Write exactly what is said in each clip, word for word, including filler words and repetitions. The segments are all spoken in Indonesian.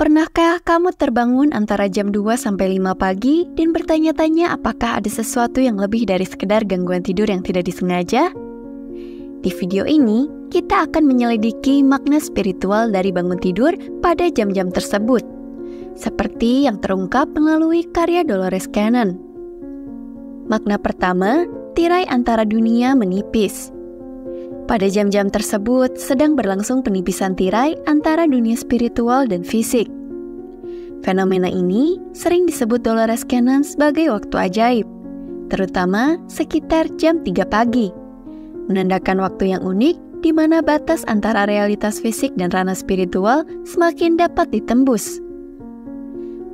Pernahkah kamu terbangun antara jam dua sampai lima pagi dan bertanya-tanya apakah ada sesuatu yang lebih dari sekedar gangguan tidur yang tidak disengaja? Di video ini, kita akan menyelidiki makna spiritual dari bangun tidur pada jam-jam tersebut, seperti yang terungkap melalui karya Dolores Cannon. Makna pertama, tirai antara dunia menipis. Pada jam-jam tersebut, sedang berlangsung penipisan tirai antara dunia spiritual dan fisik. Fenomena ini sering disebut Dolores Cannon sebagai waktu ajaib, terutama sekitar jam tiga pagi, menandakan waktu yang unik di mana batas antara realitas fisik dan ranah spiritual semakin dapat ditembus.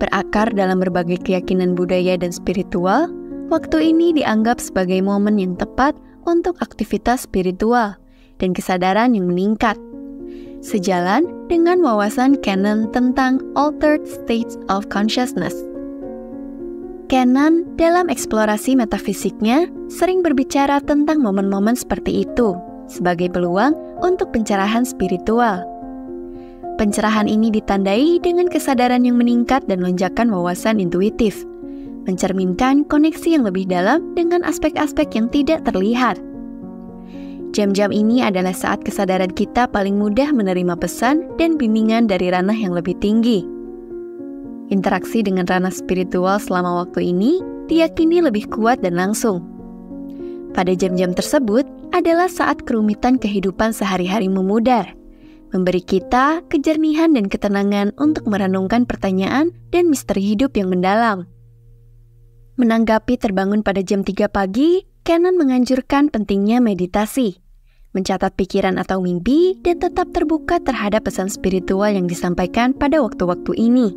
Berakar dalam berbagai keyakinan budaya dan spiritual, waktu ini dianggap sebagai momen yang tepat untuk aktivitas spiritual dan kesadaran yang meningkat, sejalan dengan wawasan Cannon tentang altered states of consciousness. Cannon dalam eksplorasi metafisiknya sering berbicara tentang momen-momen seperti itu sebagai peluang untuk pencerahan spiritual. Pencerahan ini ditandai dengan kesadaran yang meningkat dan lonjakan wawasan intuitif, mencerminkan koneksi yang lebih dalam dengan aspek-aspek yang tidak terlihat. Jam-jam ini adalah saat kesadaran kita paling mudah menerima pesan dan bimbingan dari ranah yang lebih tinggi. Interaksi dengan ranah spiritual selama waktu ini diyakini lebih kuat dan langsung. Pada jam-jam tersebut adalah saat kerumitan kehidupan sehari-hari memudar, memberi kita kejernihan dan ketenangan untuk merenungkan pertanyaan dan misteri hidup yang mendalam. Menanggapi terbangun pada jam tiga pagi, Cannon menganjurkan pentingnya meditasi, mencatat pikiran atau mimpi, dan tetap terbuka terhadap pesan spiritual yang disampaikan pada waktu-waktu ini.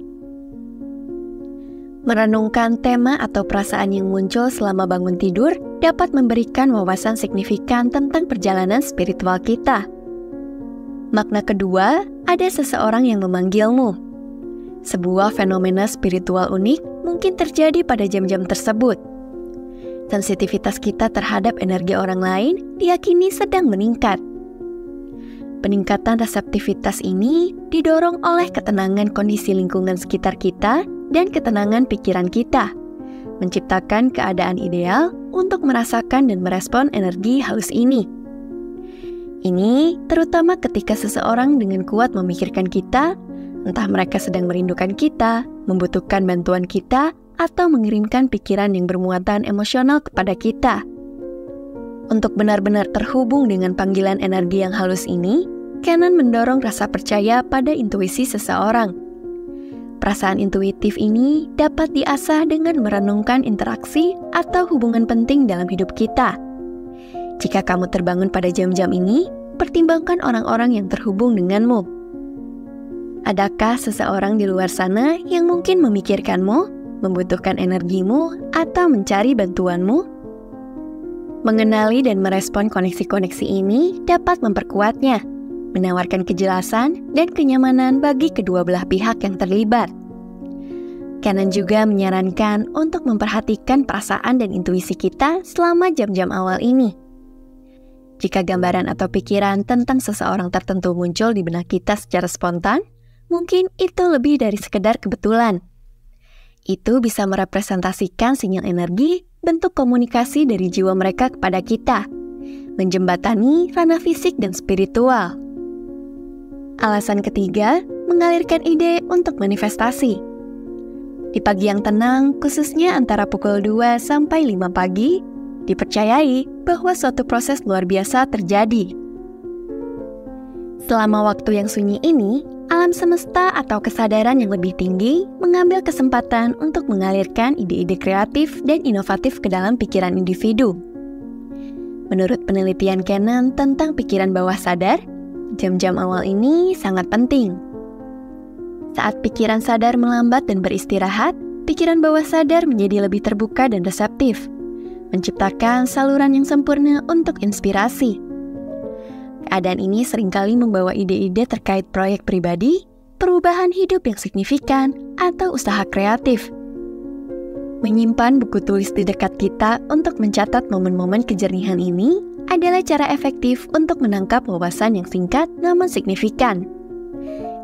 Merenungkan tema atau perasaan yang muncul selama bangun tidur dapat memberikan wawasan signifikan tentang perjalanan spiritual kita. Makna kedua, ada seseorang yang memanggilmu. Sebuah fenomena spiritual unik mungkin terjadi pada jam-jam tersebut. Sensitivitas kita terhadap energi orang lain diyakini sedang meningkat. Peningkatan reseptivitas ini didorong oleh ketenangan kondisi lingkungan sekitar kita dan ketenangan pikiran kita, menciptakan keadaan ideal untuk merasakan dan merespon energi halus ini. Ini terutama ketika seseorang dengan kuat memikirkan kita, entah mereka sedang merindukan kita, membutuhkan bantuan kita, atau mengirimkan pikiran yang bermuatan emosional kepada kita. Untuk benar-benar terhubung dengan panggilan energi yang halus ini, Cannon mendorong rasa percaya pada intuisi seseorang. Perasaan intuitif ini dapat diasah dengan merenungkan interaksi atau hubungan penting dalam hidup kita. Jika kamu terbangun pada jam-jam ini, pertimbangkan orang-orang yang terhubung denganmu. Adakah seseorang di luar sana yang mungkin memikirkanmu, membutuhkan energimu, atau mencari bantuanmu? Mengenali dan merespon koneksi-koneksi ini dapat memperkuatnya, menawarkan kejelasan dan kenyamanan bagi kedua belah pihak yang terlibat. Cannon juga menyarankan untuk memperhatikan perasaan dan intuisi kita selama jam-jam awal ini. Jika gambaran atau pikiran tentang seseorang tertentu muncul di benak kita secara spontan, mungkin itu lebih dari sekedar kebetulan. Itu bisa merepresentasikan sinyal energi, bentuk komunikasi dari jiwa mereka kepada kita, menjembatani ranah fisik dan spiritual. Alasan ketiga, mengalirkan ide untuk manifestasi. Di pagi yang tenang, khususnya antara pukul dua sampai lima pagi, dipercayai bahwa suatu proses luar biasa terjadi. Selama waktu yang sunyi ini, alam semesta atau kesadaran yang lebih tinggi mengambil kesempatan untuk mengalirkan ide-ide kreatif dan inovatif ke dalam pikiran individu. Menurut penelitian Cannon tentang pikiran bawah sadar, jam-jam awal ini sangat penting. Saat pikiran sadar melambat dan beristirahat, pikiran bawah sadar menjadi lebih terbuka dan reseptif, menciptakan saluran yang sempurna untuk inspirasi. Keadaan ini seringkali membawa ide-ide terkait proyek pribadi, perubahan hidup yang signifikan, atau usaha kreatif. Menyimpan buku tulis di dekat kita untuk mencatat momen-momen kejernihan ini adalah cara efektif untuk menangkap wawasan yang singkat namun signifikan.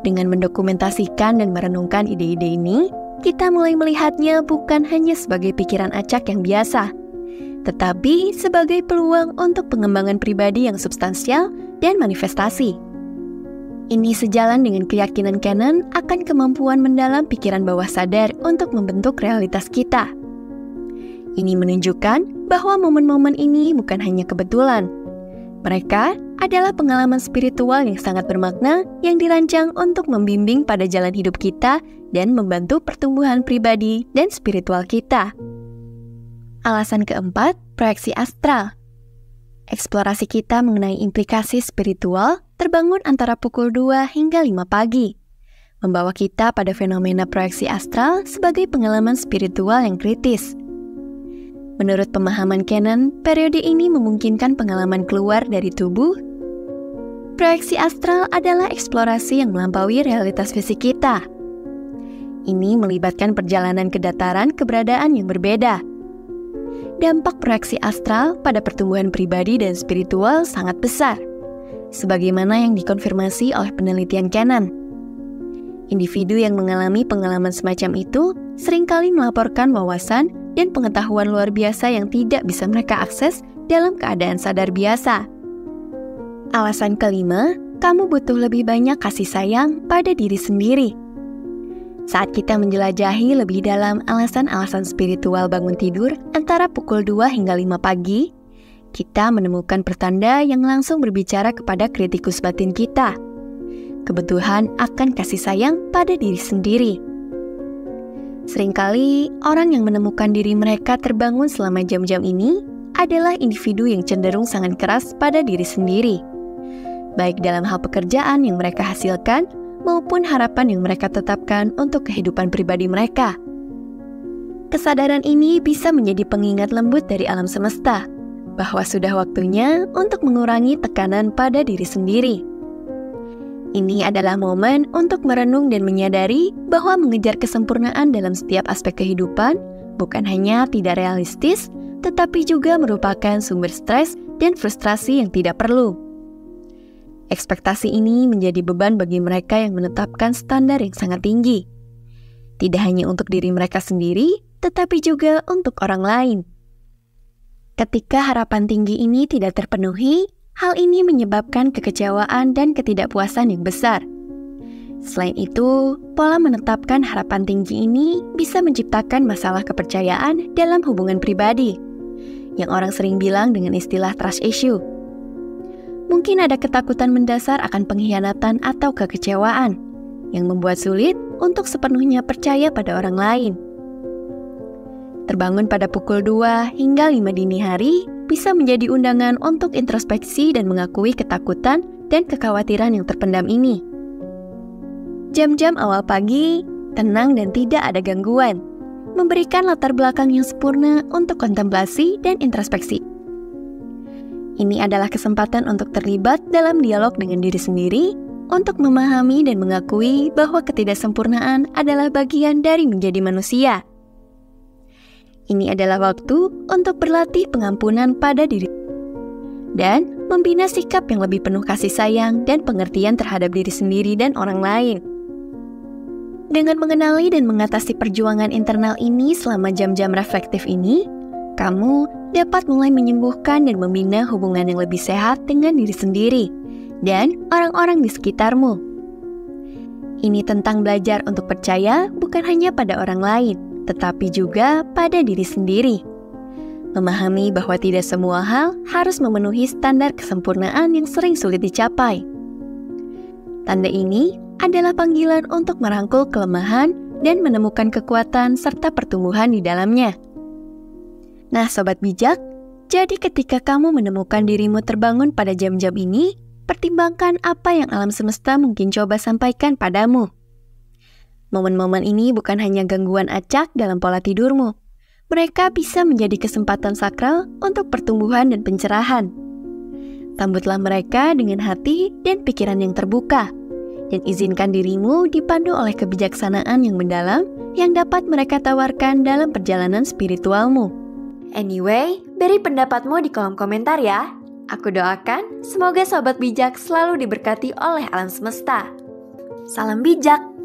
Dengan mendokumentasikan dan merenungkan ide-ide ini, kita mulai melihatnya bukan hanya sebagai pikiran acak yang biasa, tetapi sebagai peluang untuk pengembangan pribadi yang substansial dan manifestasi. Ini sejalan dengan keyakinan Cannon akan kemampuan mendalam pikiran bawah sadar untuk membentuk realitas kita. Ini menunjukkan bahwa momen-momen ini bukan hanya kebetulan. Mereka adalah pengalaman spiritual yang sangat bermakna yang dirancang untuk membimbing pada jalan hidup kita dan membantu pertumbuhan pribadi dan spiritual kita. Alasan keempat, proyeksi astral. Eksplorasi kita mengenai implikasi spiritual terbangun antara pukul dua hingga lima pagi, membawa kita pada fenomena proyeksi astral sebagai pengalaman spiritual yang kritis. Menurut pemahaman Cannon, periode ini memungkinkan pengalaman keluar dari tubuh. Proyeksi astral adalah eksplorasi yang melampaui realitas fisik kita. Ini melibatkan perjalanan ke dataran keberadaan yang berbeda. Dampak proyeksi astral pada pertumbuhan pribadi dan spiritual sangat besar, sebagaimana yang dikonfirmasi oleh penelitian Cannon. Individu yang mengalami pengalaman semacam itu seringkali melaporkan wawasan dan pengetahuan luar biasa yang tidak bisa mereka akses dalam keadaan sadar biasa. Alasan kelima, kamu butuh lebih banyak kasih sayang pada diri sendiri. Saat kita menjelajahi lebih dalam alasan-alasan spiritual bangun tidur antara pukul dua hingga lima pagi, kita menemukan pertanda yang langsung berbicara kepada kritikus batin kita. Kebutuhan akan kasih sayang pada diri sendiri. Seringkali, orang yang menemukan diri mereka terbangun selama jam-jam ini adalah individu yang cenderung sangat keras pada diri sendiri, baik dalam hal pekerjaan yang mereka hasilkan maupun harapan yang mereka tetapkan untuk kehidupan pribadi mereka. Kesadaran ini bisa menjadi pengingat lembut dari alam semesta bahwa sudah waktunya untuk mengurangi tekanan pada diri sendiri. Ini adalah momen untuk merenung dan menyadari bahwa mengejar kesempurnaan dalam setiap aspek kehidupan bukan hanya tidak realistis, tetapi juga merupakan sumber stres dan frustrasi yang tidak perlu. Ekspektasi ini menjadi beban bagi mereka yang menetapkan standar yang sangat tinggi. Tidak hanya untuk diri mereka sendiri, tetapi juga untuk orang lain. Ketika harapan tinggi ini tidak terpenuhi, hal ini menyebabkan kekecewaan dan ketidakpuasan yang besar. Selain itu, pola menetapkan harapan tinggi ini bisa menciptakan masalah kepercayaan dalam hubungan pribadi, yang orang sering bilang dengan istilah trust issue. Mungkin ada ketakutan mendasar akan pengkhianatan atau kekecewaan, yang membuat sulit untuk sepenuhnya percaya pada orang lain. Terbangun pada pukul dua hingga lima dini hari, bisa menjadi undangan untuk introspeksi dan mengakui ketakutan dan kekhawatiran yang terpendam ini. Jam-jam awal pagi, tenang dan tidak ada gangguan, memberikan latar belakang yang sempurna untuk kontemplasi dan introspeksi. Ini adalah kesempatan untuk terlibat dalam dialog dengan diri sendiri, untuk memahami dan mengakui bahwa ketidaksempurnaan adalah bagian dari menjadi manusia. Ini adalah waktu untuk berlatih pengampunan pada diri dan membina sikap yang lebih penuh kasih sayang dan pengertian terhadap diri sendiri dan orang lain. Dengan mengenali dan mengatasi perjuangan internal ini selama jam-jam reflektif ini, kamu dapat mulai menyembuhkan dan membina hubungan yang lebih sehat dengan diri sendiri dan orang-orang di sekitarmu. Ini tentang belajar untuk percaya bukan hanya pada orang lain, tetapi juga pada diri sendiri. Memahami bahwa tidak semua hal harus memenuhi standar kesempurnaan yang sering sulit dicapai. Tanda ini adalah panggilan untuk merangkul kelemahan dan menemukan kekuatan serta pertumbuhan di dalamnya. Nah, sobat bijak, jadi ketika kamu menemukan dirimu terbangun pada jam-jam ini, pertimbangkan apa yang alam semesta mungkin coba sampaikan padamu. Momen-momen ini bukan hanya gangguan acak dalam pola tidurmu. Mereka bisa menjadi kesempatan sakral untuk pertumbuhan dan pencerahan. Sambutlah mereka dengan hati dan pikiran yang terbuka, dan izinkan dirimu dipandu oleh kebijaksanaan yang mendalam yang dapat mereka tawarkan dalam perjalanan spiritualmu. Anyway, beri pendapatmu di kolom komentar ya. Aku doakan semoga sobat bijak selalu diberkati oleh alam semesta. Salam bijak.